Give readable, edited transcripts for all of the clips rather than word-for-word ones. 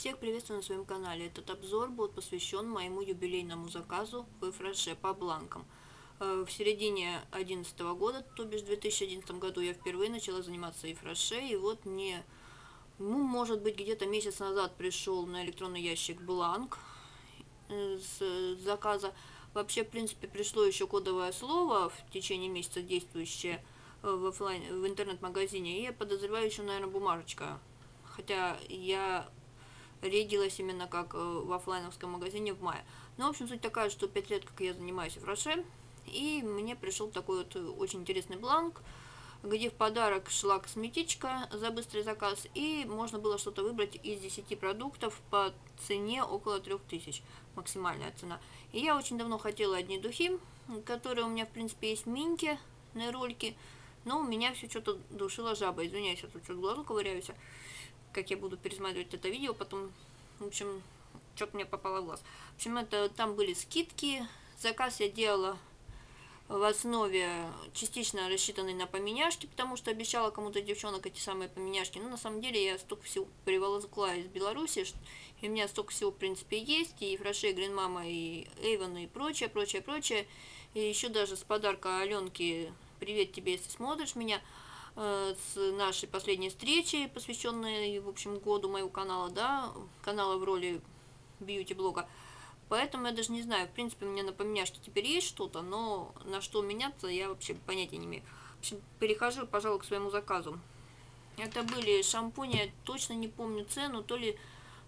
Всех приветствую на своем канале. Этот обзор был посвящен моему юбилейному заказу Yves Rocher по бланкам. В середине 2011 года, то бишь в 2011 году, я впервые начала заниматься Yves Rocher, и вот мне, может быть, где-то месяц назад пришел на электронный ящик бланк с заказа. Вообще, в принципе, пришло еще кодовое слово в течение месяца действующее в интернет-магазине, и я подозреваю еще, наверное, бумажечка. Хотя я рядилась именно как в офлайновском магазине в мае. Ну, в общем, суть такая, что 5 лет, как я занимаюсь Yves Rocher, и мне пришел такой вот очень интересный бланк, где в подарок шла косметичка за быстрый заказ, и можно было что-то выбрать из 10 продуктов по цене около 3000, максимальная цена. И я очень давно хотела одни духи, которые у меня, в принципе, есть в Минке, на ролике, но у меня все что-то душила жаба. Извиняюсь, я тут что-то глазу ковыряюсь, как я буду пересматривать это видео потом. В общем, что-то мне попало в глаз. В общем, это там были скидки. Заказ я делала в основе частично рассчитанный на поменяшки, потому что обещала кому-то девчонок эти самые поменяшки. Но на самом деле я столько всего приволокла из Беларуси, и у меня столько всего, в принципе, есть. И Yves Rocher, и Green Mama, и Эйвен, и прочее, прочее, прочее. И еще даже с подарка Аленки, привет тебе, если смотришь меня, с нашей последней встречи, посвященной, в общем, году моего канала, да, канала в роли бьюти-блога. Поэтому я даже не знаю, в принципе, мне напоминаю, что теперь есть что-то, но на что меняться, я вообще понятия не имею. В общем, перехожу, пожалуй, к своему заказу. Это были шампуни, я точно не помню цену, то ли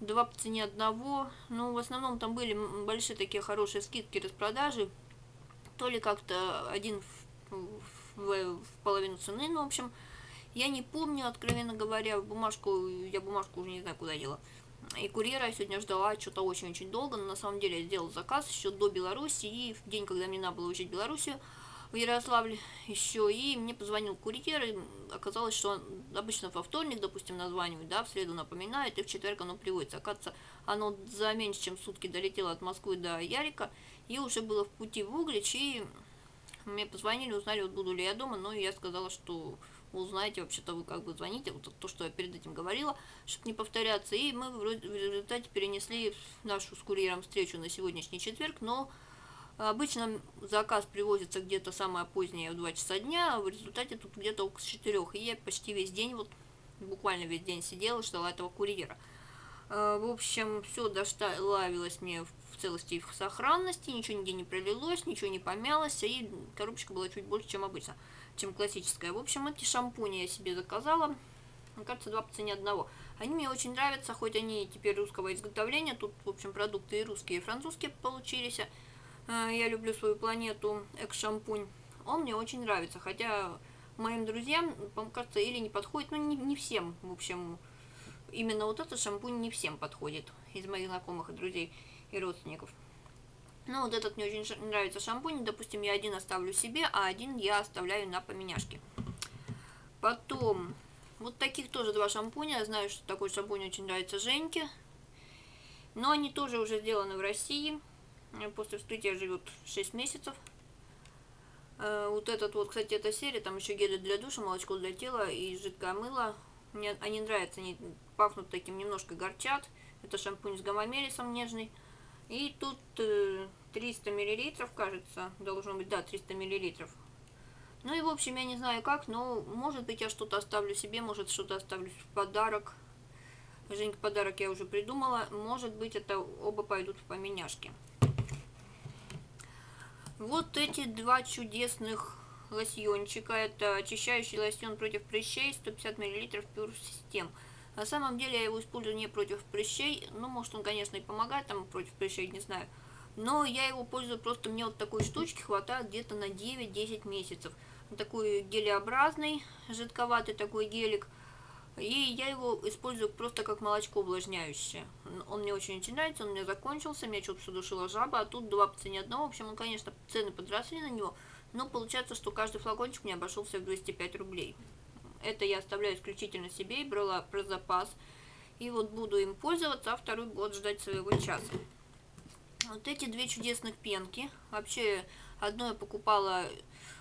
2 по цене одного, но в основном там были большие такие хорошие скидки, распродажи, то ли как-то один в половину цены, ну, в общем, я не помню, откровенно говоря, я бумажку уже не знаю, куда дела. И курьера я сегодня ждала что-то очень-очень долго, но на самом деле я сделала заказ еще до Беларуси, и в день, когда мне надо было уезжать в Белоруссию, в Ярославль еще, и мне позвонил курьер, и оказалось, что он обычно во вторник, допустим, названивает, да, в среду напоминает, и в четверг оно приводится. Оказывается, оно за меньше, чем сутки долетело от Москвы до Ярика, и уже было в пути в Углич, и мне позвонили, узнали, вот буду ли я дома, но я сказала, что узнаете, вообще-то вы как бы звоните, вот то, что я перед этим говорила, чтобы не повторяться, и мы в результате перенесли нашу с курьером встречу на сегодняшний четверг, но обычно заказ привозится где-то самое позднее в 2 часа дня, а в результате тут где-то около 4, и я почти весь день, вот буквально весь день сидела, ждала этого курьера. В общем, все доставилось мне в целости и в сохранности, ничего нигде не пролилось, ничего не помялось, и коробочка была чуть больше, чем обычно, чем классическая. В общем, эти шампуни я себе заказала, мне кажется, 2 по цене одного. Они мне очень нравятся, хоть они теперь русского изготовления, тут, в общем, продукты и русские, и французские получились. Я люблю свою планету, экс-шампунь, он мне очень нравится, хотя моим друзьям, по-моему, кажется, или не подходит, но не всем, в общем. Именно вот этот шампунь не всем подходит из моих знакомых и друзей и родственников. Но вот этот мне очень нравится шампунь. Допустим, я один оставлю себе, а один я оставляю на поменяшки. Потом, вот таких тоже 2 шампуня. Я знаю, что такой шампунь очень нравится Женьке. Но они тоже уже сделаны в России. После вскрытия живет 6 месяцев. Вот этот вот, кстати, эта серия. Там еще гели для душа, молочко для тела и жидкое мыло. Мне они нравятся, они пахнут таким, немножко горчат. Это шампунь с гомомелисом нежный. И тут 300 мл, кажется, должно быть, да, 300 мл. Ну и, в общем, я не знаю как, но, может быть, я что-то оставлю себе, может, что-то оставлю в подарок. Женьке подарок я уже придумала. Может быть, это оба пойдут в поменяшки. Вот эти 2 чудесных лосьончика. Это очищающий лосьон против прыщей, 150 мл Пюр Систем. На самом деле я его использую не против прыщей, ну, может, он, конечно, и помогает там против прыщей, не знаю, но я его пользую, просто мне вот такой штучки хватает где-то на 9-10 месяцев. Вот такой гелеобразный, жидковатый такой гелик, и я его использую просто как молочко увлажняющее. Он мне очень нравится, он у меня закончился, меня что-то все душила жаба, а тут 2 по цене одного. В общем, он, конечно, цены подросли на него, но получается, что каждый флакончик мне обошелся в 205 рублей. Это я оставляю исключительно себе и брала про запас. И вот буду им пользоваться, а 2-й год ждать своего часа. Вот эти 2 чудесных пенки. Вообще, Одно я покупала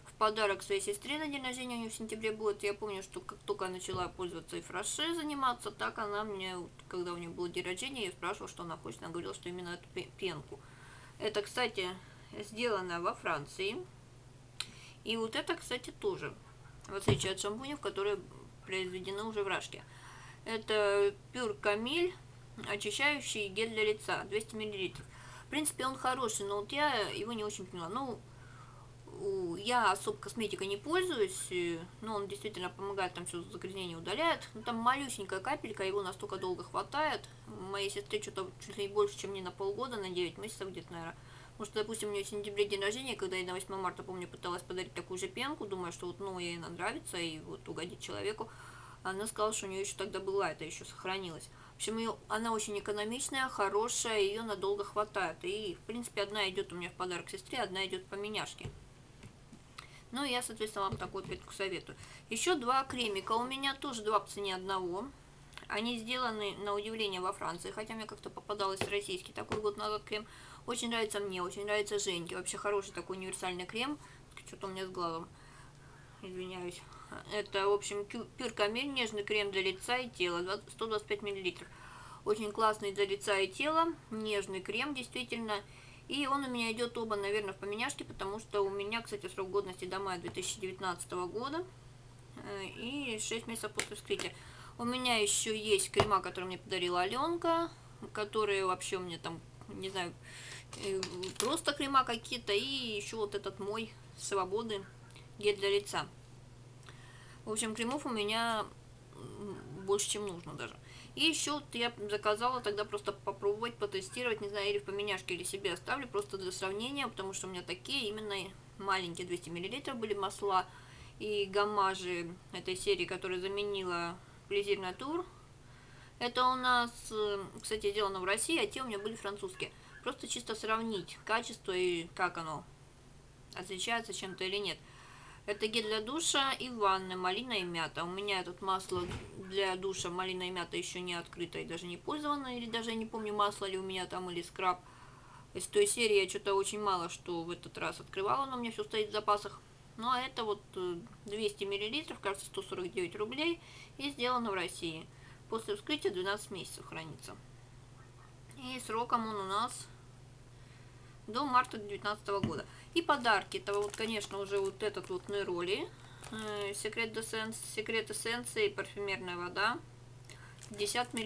в подарок своей сестре на день рождения, у нее в сентябре будет. Я помню, что как только я начала пользоваться Yves Rocher, заниматься, так она мне, когда у нее был день рождения, я спрашивала, что она хочет, она говорила, что именно эту пенку. Это, кстати, сделано во Франции. И вот это, кстати, тоже, в отличие от шампунев, которые произведены уже в Рашке. Это Пюр Камиль, очищающий гель для лица, 200 мл. В принципе, он хороший, но вот я его не очень поняла. Ну, я особо косметикой не пользуюсь, но он действительно помогает, там все загрязнение удаляет. Но там малюсенькая капелька, его настолько долго хватает. Моей сестре что-то чуть ли больше, чем мне на полгода, на 9 месяцев где-то, наверное. Потому что, допустим, у нее в сентябре день рождения, когда я на 8 марта, помню, пыталась подарить такую же пенку, думая, что вот, ну, ей она нравится и вот угодить человеку. Она сказала, что у нее еще тогда была, это еще сохранилось. В общем, она очень экономичная, хорошая, ее надолго хватает. И, в принципе, одна идет у меня в подарок сестре, одна идет по меняшке. Ну, я, соответственно, вам такую пенку советую. Еще два кремика у меня, тоже два по цене одного. Они сделаны, на удивление, во Франции, хотя мне как-то попадалось российский такой год назад крем. Очень нравится мне, очень нравится Женьке. Вообще хороший такой универсальный крем. Что-то у меня с глазом, извиняюсь. Это, в общем, Пюр Камиль, нежный крем для лица и тела, 125 мл. Очень классный для лица и тела, нежный крем, действительно. И он у меня идет оба, наверное, в поменяшке, потому что у меня, кстати, срок годности до мая 2019 года и 6 месяцев после вскрытия. У меня еще есть крема, которые мне подарила Аленка, которые вообще у меня там, не знаю, просто крема какие-то, и еще вот этот мой свободы гель для лица. В общем, кремов у меня больше, чем нужно даже. И еще вот я заказала тогда просто попробовать, потестировать, не знаю, или в поменяшке, или себе оставлю, просто для сравнения, потому что у меня такие именно маленькие 200 мл были масла и гамажи этой серии, которая заменила Plaisir Nature. Это у нас, кстати, сделано в России, а те у меня были французские. Просто чисто сравнить качество и как оно отличается чем-то или нет. Это гель для душа и ванны, малина и мята. У меня тут масло для душа, малина и мята еще не открыто и даже не пользовано. Или даже я не помню, масло ли у меня там, или скраб. Из той серии я что-то очень мало что в этот раз открывала, но у меня все стоит в запасах. Ну, а это вот 200 мл, кажется, 149 рублей, и сделано в России. После вскрытия 12 месяцев хранится. И сроком он у нас до марта 2019 года. И подарки. Это вот, конечно, уже вот этот вот Нероли. Секрет Эссенции, парфюмерная вода. 50 мл.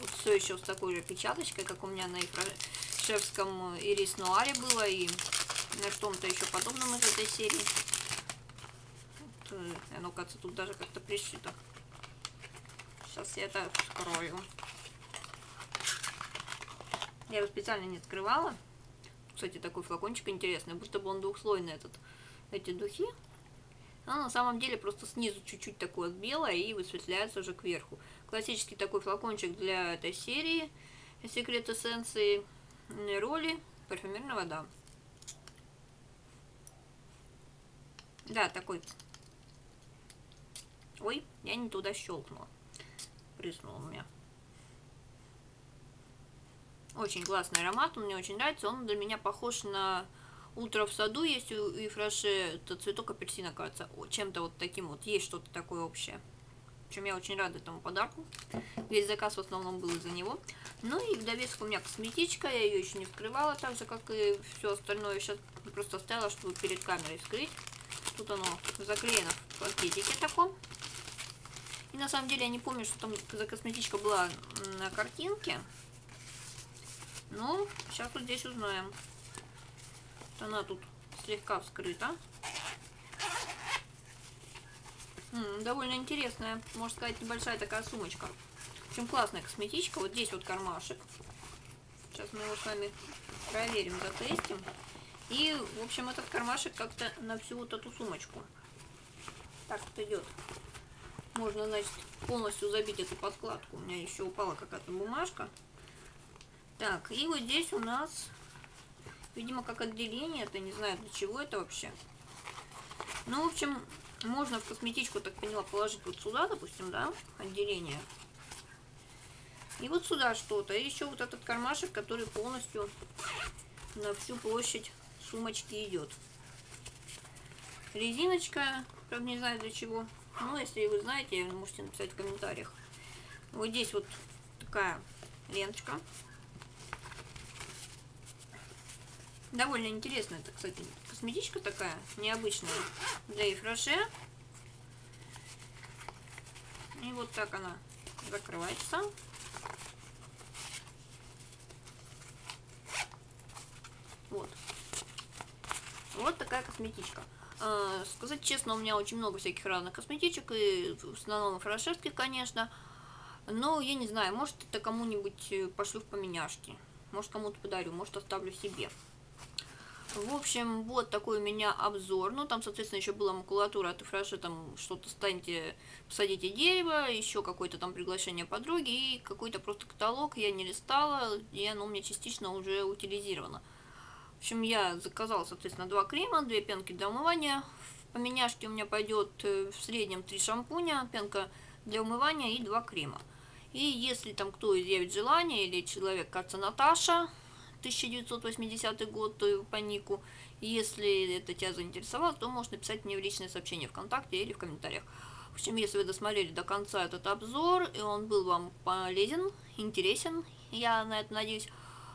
Вот все еще с такой же печаточкой, как у меня на Ифрошевском Ирис Нуаре было, и на что-то еще подобном из этой серии. Вот, оно, кажется, тут даже как-то пришито. Сейчас я это вскрою. Я его специально не открывала. Кстати, такой флакончик интересный, будто бы он двухслойный, эти духи. Но на самом деле просто снизу чуть-чуть такое белое и высветляется уже кверху. Классический такой флакончик для этой серии Секрет Эссенции, Нероли, парфюмерная вода. Да, такой. Ой, я не туда щелкнула. Прыснула у меня. Очень классный аромат, он мне очень нравится. Он для меня похож на утро в саду. Есть у Yves Rocher, это цветок апельсина, кажется. Чем-то вот таким вот. Есть что-то такое общее. Причем я очень рада этому подарку. Весь заказ в основном был из-за него. Ну и в довесок у меня косметичка. Я ее еще не вскрывала, так же, как и все остальное. Я сейчас просто оставила, чтобы перед камерой вскрыть. Тут оно заклеено в пакетике таком. И на самом деле я не помню, что там за косметичка была на картинке. Ну, сейчас вот здесь узнаем. Вот она тут слегка вскрыта. Довольно интересная, можно сказать, небольшая такая сумочка. В общем, классная косметичка. Вот здесь вот кармашек. Сейчас мы его с вами проверим, затестим. И, в общем, этот кармашек как-то на всю вот эту сумочку. Так вот идет. Можно, значит, полностью забить эту подкладку. У меня еще упала какая-то бумажка. Так, и вот здесь у нас, видимо, как отделение, это не знаю, для чего это вообще. Ну, в общем, можно в косметичку, так поняла, положить вот сюда, допустим, да, отделение. И вот сюда что-то. И еще вот этот кармашек, который полностью на всю площадь сумочки идет. Резиночка, правда не знаю для чего. Ну, если вы знаете, можете написать в комментариях. Вот здесь вот такая ленточка. Довольно интересная, это, кстати, косметичка такая, необычная для Yves Rocher. И вот так она закрывается. Вот. Вот такая косметичка. Сказать честно, у меня очень много всяких разных косметичек, и в основном Yves Rocherских, конечно. Но я не знаю, может, это кому-нибудь пошлю в поменяшки. Может, кому-то подарю, может, оставлю себе. В общем, вот такой у меня обзор. Ну, там, соответственно, еще была макулатура от Yves Rocher, там что-то станьте, посадите дерево, еще какое-то там приглашение подруги и какой-то просто каталог. Я не листала, и оно у меня частично уже утилизировано. В общем, я заказала, соответственно, 2 крема, 2 пенки для умывания. В поменяшке у меня пойдет в среднем 3 шампуня, пенка для умывания и 2 крема. И если там кто изъявит желание, или человек, кажется, Наташа, 1980 год по нику. Если это тебя заинтересовало, то можешь написать мне в личное сообщение ВКонтакте или в комментариях. В общем, если вы досмотрели до конца этот обзор, и он был вам полезен, интересен, я на это надеюсь,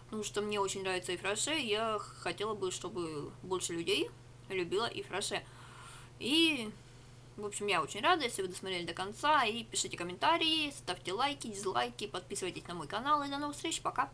потому что мне очень нравится Yves Rocher, я хотела бы, чтобы больше людей любила Yves Rocher. И, в общем, я очень рада, если вы досмотрели до конца, и пишите комментарии, ставьте лайки, дизлайки, подписывайтесь на мой канал, и до новых встреч, пока!